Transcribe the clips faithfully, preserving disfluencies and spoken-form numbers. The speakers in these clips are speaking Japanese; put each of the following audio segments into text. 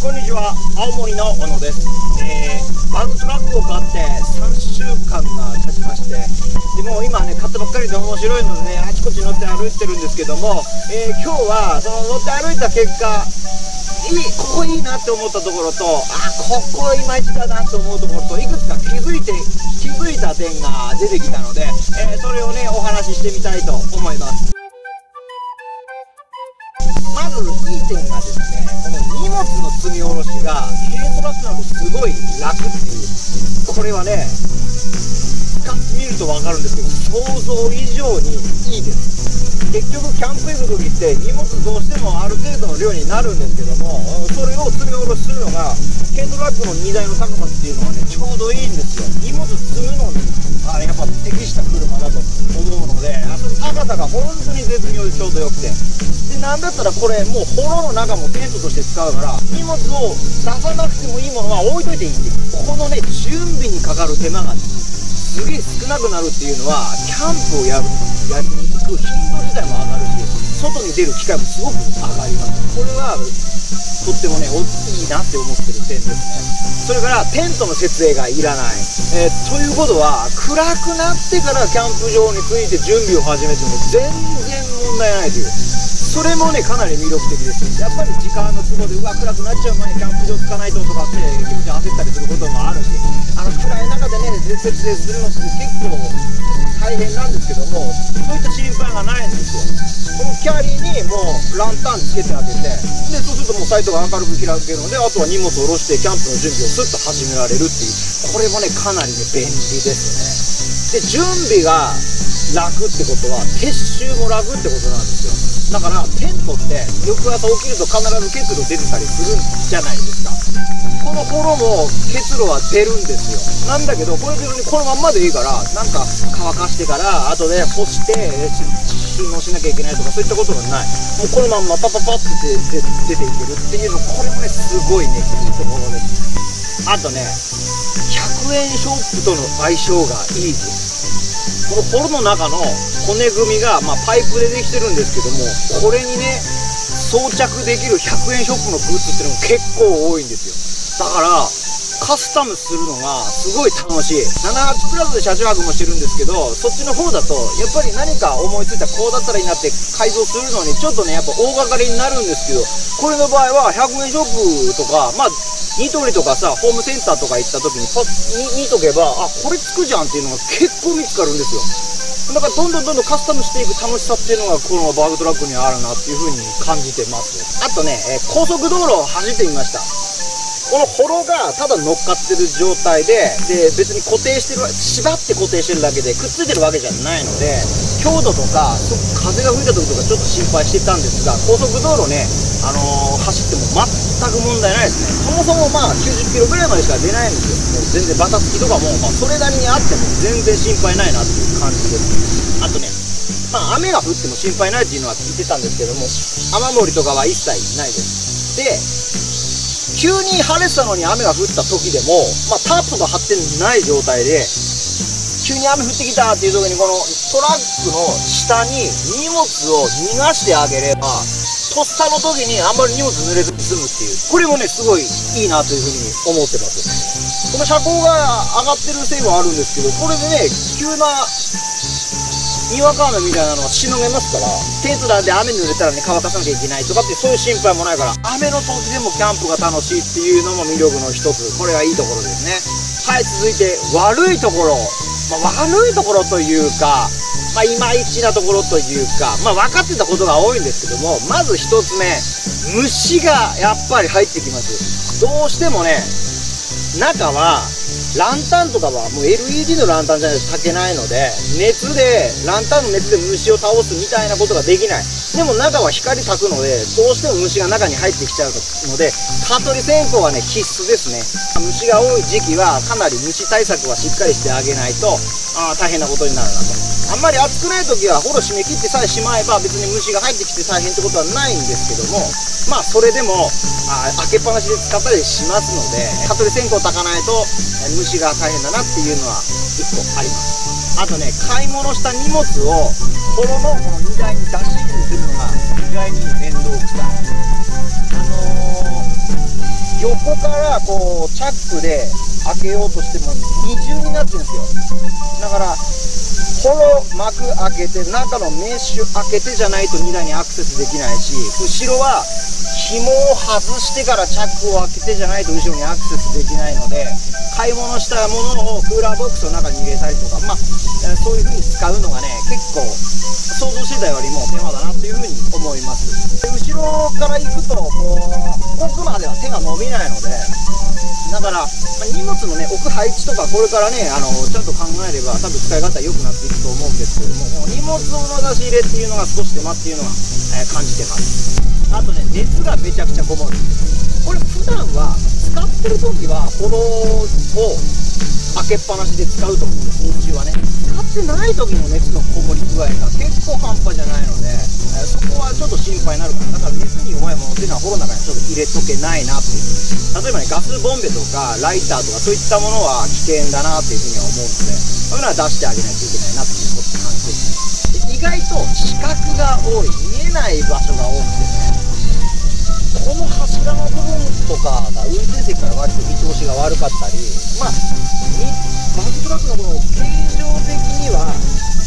こんにちは、青森の小野です。えー、バントラックを買ってさんしゅうかんが経ちまして、でもう今ね、買ったばっかりで面白いのでね、あちこち乗って歩いてるんですけども、えー、今日はその乗って歩いた結果、いいここいいなって思ったところと、あここいまいちだなと思うところと、いくつか気づいて気づいた点が出てきたので、えー、それをねお話ししてみたいと思います。まずいい点がですね、この荷物の積み下ろしが軽トラックなのですごい楽っていう、これはね使ってみると分かるんですけど、想像以上にいいです。結局キャンプ行く時って荷物どうしてもある程度の量になるんですけども、それを積み下ろしするのが軽トラックの荷台の高さっていうのはねちょうどいいんですよ。荷物積むのにあれやっぱ適した車だと思うので、あの高さが本当に絶妙でちょうどよくて、でなんだったらこれもうホロの中もテントとして使うから、荷物を出さなくてもいいものは置いといていいっていう、このね準備にかかる手間がすげえ少なくなるっていうのは、キャンプをやるやりに行く頻度自体も上がるし、外に出る機会もすごく上がります。これはとってもね大きいなって思ってる点ですね。それからテントの設営がいらない、えー、ということは暗くなってからキャンプ場に着いて準備を始めても全然問題ないという、それもねかなり魅力的です。やっぱり時間の都合でうわ暗くなっちゃう前にキャンプ場着かないととかって気持ち焦ったりすることもあるし、あの暗い中でね設営するのって結構大変なんですけども、そういった心配がないんですよ。このキャリーにもうランタンつけてあげて、でそうするともうサイトが明るく開けるので、あとは荷物を下ろしてキャンプの準備をスッと始められるっていう、これもねかなりね便利ですよね。で準備が楽ってことは撤収も楽ってことなんですよ。だからテントって翌朝起きると必ず結露出てたりするじゃないですか。この頃も結露は出るんですよ。なんだけどこれ別にこのまんまでいいから、なんか乾かしてから後で干して収納しなきゃいけないとかそういったことがない、もうこのまんまパパパって出ていけるっていうの、これもねすごいねいいところです。あとねひゃくえんショップとの相性がいいです。このホロの中の骨組みが、まあ、パイプでできてるんですけども、これにね装着できるひゃくえんショップのグッズっていうのも結構多いんですよ。だからカスタムするのがすごい楽しい。ななはちプラスで車中泊もしてるんですけど、そっちの方だとやっぱり何か思いついたこうだったらいいなって改造するのにちょっとねやっぱ大掛かりになるんですけど、これの場合はひゃくえんショップとか、まあニトリとかさ、ホームセンターとか行った時にパッに見とけば、あこれつくじゃんっていうのが結構見つかるんですよ。だからどんどんどんどんカスタムしていく楽しさっていうのがこのバグトラックにあるなっていう風に感じてます。あとね、えー、高速道路を走ってみました。このホロがただ乗っかってる状態で、で別に固定してる、縛って固定してるだけでくっついてるわけじゃないので、強度とか風が吹いた時とかちょっと心配してたんですが、高速道路ね、あのー、走っても全く問題ないですね。そもそもまあきゅうじゅっキロぐらいまでしか出ないんですよ。もう全然バタつきとかも、まあ、それなりにあっても全然心配ないなっていう感じです。あとね、まあ、雨が降っても心配ないっていうのは聞いてたんですけども、雨漏りとかは一切ないです。で急に晴れてたのに雨が降った時でも、まあ、タープとか張ってない状態で急に雨降ってきたっていう時に、このトラックの下に荷物を逃がしてあげればとっさの時にあんまり荷物濡れずに済むっていう、これもねすごいいいなというふうに思ってます。この車高が上がってるせいもあるんですけど、これでね急なにわか雨みたいなのはしのげますから、テントなんで雨に濡れたらね乾かさなきゃいけないとかってそういう心配もないから、雨の時でもキャンプが楽しいっていうのも魅力の一つ、これがいいところですね。はい、続いて悪いところ、まあ、悪いところというか、まあ、いまいちなところというか、まあ、分かってたことが多いんですけども、まず一つ目、虫がやっぱり入ってきます。どうしてもね中はランタンとかはもう エルイーディー のランタンじゃないと炊けないので、熱でランタンの熱で虫を倒すみたいなことができない。でも中は光炊くのでどうしても虫が中に入ってきちゃうので、蚊取り線香はね必須ですね。虫が多い時期はかなり虫対策はしっかりしてあげないと、あ大変なことになるなと。あんまり暑くない時はホロ締め切ってさえしまえば別に虫が入ってきて大変ってことはないんですけども、まあそれでもあ開けっぱなしで使ったりしますので、蚊取り線香を炊かないと虫が大変だなっていうのは一個あります。あとね、買い物した荷物をホロのこの荷台に出し入れするのが意外に面倒くさい。あのー横からこうチャックで開けようとしても二重になってるんですよ。だからこの幕開けて中のメッシュ開けてじゃないと荷台にアクセスできないし、後ろは紐を外してからチャックを開けてじゃないと後ろにアクセスできないので、買い物したものをクーラーボックスの中に入れたりとか、まあそういう風に使うのがね、結構想像してたよりも手間だなという風に思います。で、後ろから行くとこう奥までは手が伸びないので、だから荷物のね置く配置とかこれからね、あのちゃんと考えれば多分使い方良くなっていくと思うんですけども、荷物の出し入れっていうのが少し手間っていうのは、えー、感じてます。あとね、熱がめちゃくちゃこもる。これ普段は使ってる時はこのを開けっぱなしで使うと思うんです。日中はね使ってない時の熱のこもり具合が結構半端じゃないので、えー、そこはちょっと心配になるから、だから熱に弱いものっていうのはこの中にちょっと入れとけないなっていう。例えばね、ガスボンベとかライターとかそういったものは危険だなっていうふうには思うので、そういうのは出してあげないといけないなっていう感じですね。意外と死角が多い、見えない場所が多くてね、この柱の部分とかが運転席から割と見通しが悪かったり、まあバックトラックのこの形状的には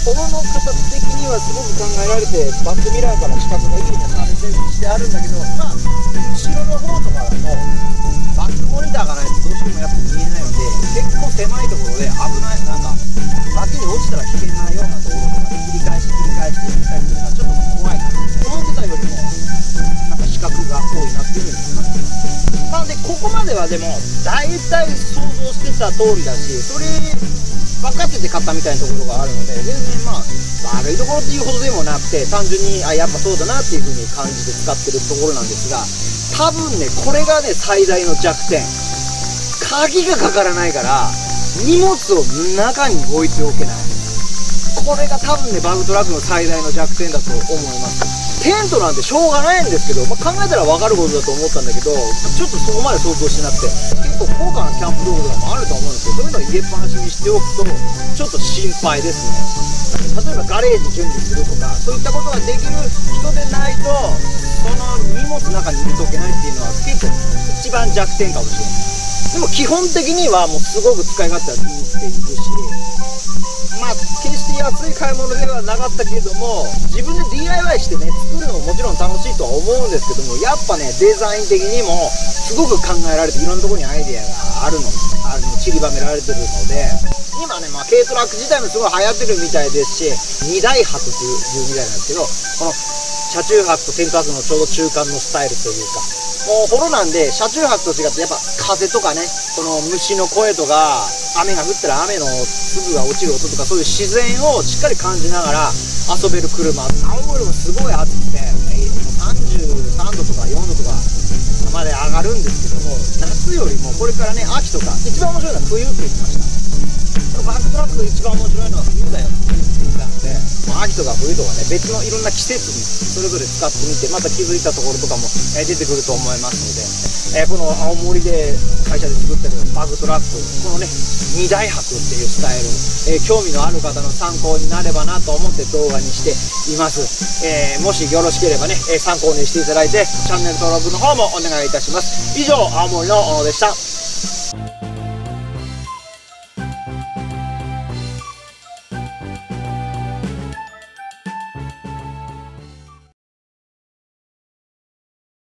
斧の形的にはすごく考えられてバックミラーから死角がいいみたいな設定してあるんだけど、まあ後ろの方とかだとバックモニターがないとどうしてもやっぱ見えないので、結構狭いところで危ない、なんか脇に落ちたら危険なようなところとかで切り返し切り返していったりとか、ちょっと怖い思ってたよりもなんか死角が多いなっていう風に感じます。なのでここまではでも大体想像してた通りだし、それ分かってて買ったみたいなところがあるので、全然まあ悪いところっていうほどでもなくて、単純にあやっぱそうだなっていう風に感じて使ってるところなんですが、多分ねこれがね最大の弱点。鍵がかからないから荷物を中に置いておけない。これが多分ねバグトラックの最大の弱点だと思います。テントなんてしょうがないんですけど、まあ、考えたら分かることだと思ったんだけど、ちょっとそこまで想像してなくて、結構高価なキャンプ道具とかもあると思うんですけど、そういうのを入れっぱなしにしておくとちょっと心配ですね。例えばガレージ準備するとかそういったことができる人でないと、この荷物の中に入れとけないっていうのは結構一番弱点かもしれない。でも基本的にはもうすごく使い勝手は気にしているし、まあ決して安い買い物ではなかったけれども、自分で ディーアイワイ してね作るのももちろん楽しいとは思うんですけども、やっぱねデザイン的にもすごく考えられて、いろんなところにアイデアがあるのあの散りばめられてるので、今ね、まあ、軽トラック自体もすごい流行ってるみたいですし、にだいはくというみたいなんですけど、この車中泊とテント泊のちょうど中間のスタイルというか、もうホロなんで車中泊と違ってやっぱ風とかね、この虫の声とか雨が降ったら雨の粒が落ちる音とか、そういう自然をしっかり感じながら遊べる車。青森もすごい暑くてさんじゅうさんどとかよんどとかまで上がるんですけども、夏よりもこれからね秋とか一番面白いのは冬って言ってました。このバックトラックで一番面白いのは冬だよって言ってたので、まあ、秋とか冬とかね別のいろんな季節にそれぞれ使ってみて、また気づいたところとかも出てくると思いますので、えー、この青森で会社で作ってるバックトラック、このねにだいはくっていうスタイル、えー、興味のある方の参考になればなと思って動画にしています。えー、もしよろしければね参考にしていただいて、チャンネル登録の方もお願いいたします。以上、青森の小野でした。